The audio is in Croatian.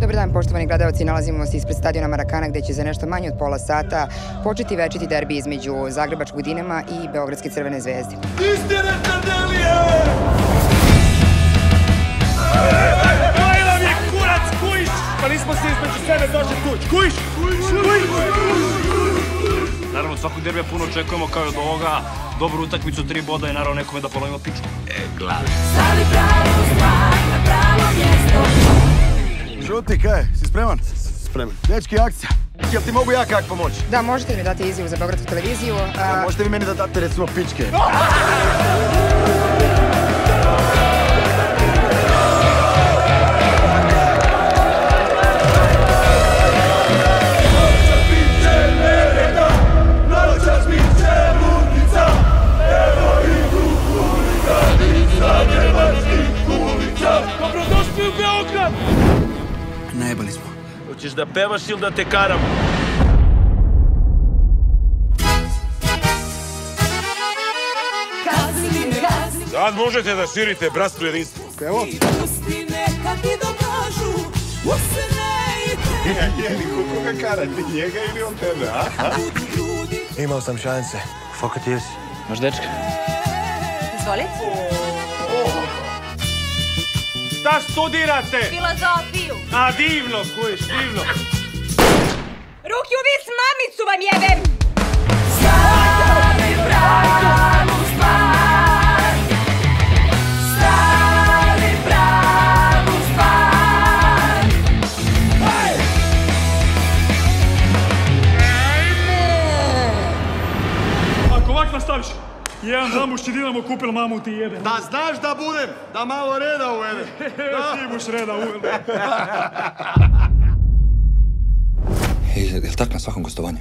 Dobar dan, poštovani gledalci. Nalazimo se ispred stadiona Marakana gde će za nešto manje od pola sata početi večiti derbi između Zagrebačkog Dinama i Beogradske Crvene Zvezde. Istine Tardelije! Daj vam je kurac, kujiš! Pa nismo se između sebe došli kuć. Kujiš! Naravno, od svakog derbija puno očekujemo kao i od ovoga. Dobru utakmicu, 3 boda i naravno nekome da polovimo pičku. Glavi. Stavi pravu stvar na pravo mjesto. Žuti, kaj, si spreman? Spreman. Dečki, akcija. Jel ti mogu ja kak pomoći? Da, možete mi dati izjavu za Beogradsku televiziju. Možete vi meni da date, recimo, pičke. Dobrodošli u Beograd! Najebali smo. Hoćeš da pevaš ili da te karam? Sad možete da širite bratstvo i jedinstvo. Evo. Koga karati, njega ili on tebe, a? Imao sam šanse. Fokat jesi. Maš dečka? Izvoli. Šta studirate? Filozofiju. A divno, kujiš, divno. Ruki u vis, mamicu vam jebem! Stavi pravu stvar. Stavi pravu stvar. Ako ovak nastaviš, jedan zamušći Dinamo kupil mamu ti jebe. Da znaš da budem, da malo reda uvede. Ti buš reda uvede. Jel' tak na svakom gostovanju?